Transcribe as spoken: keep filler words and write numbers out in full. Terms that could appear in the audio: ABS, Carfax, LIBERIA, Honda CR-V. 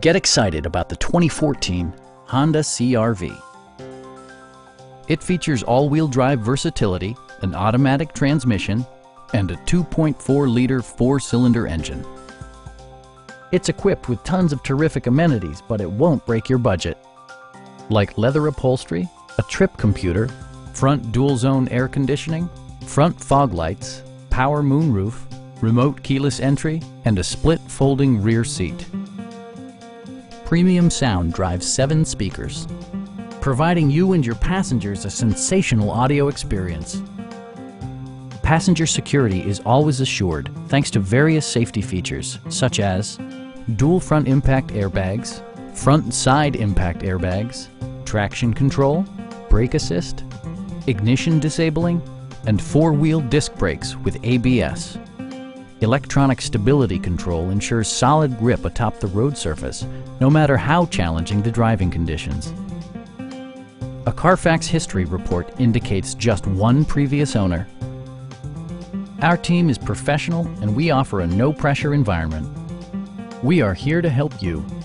Get excited about the twenty fourteen Honda C R V. It features all-wheel drive versatility, an automatic transmission, and a two point four liter four-cylinder engine. It's equipped with tons of terrific amenities, but it won't break your budget, like leather upholstery, a trip computer, front dual-zone air conditioning, front fog lights, power moonroof, remote keyless entry, and a split folding rear seat. Premium sound drives seven speakers, providing you and your passengers a sensational audio experience. Passenger security is always assured thanks to various safety features such as dual front impact airbags, front and side impact airbags, traction control, brake assist, ignition disabling, and four-wheel disc brakes with A B S. Electronic stability control ensures solid grip atop the road surface, no matter how challenging the driving conditions. A Carfax history report indicates just one previous owner. Our team is professional and we offer a no-pressure environment. We are here to help you.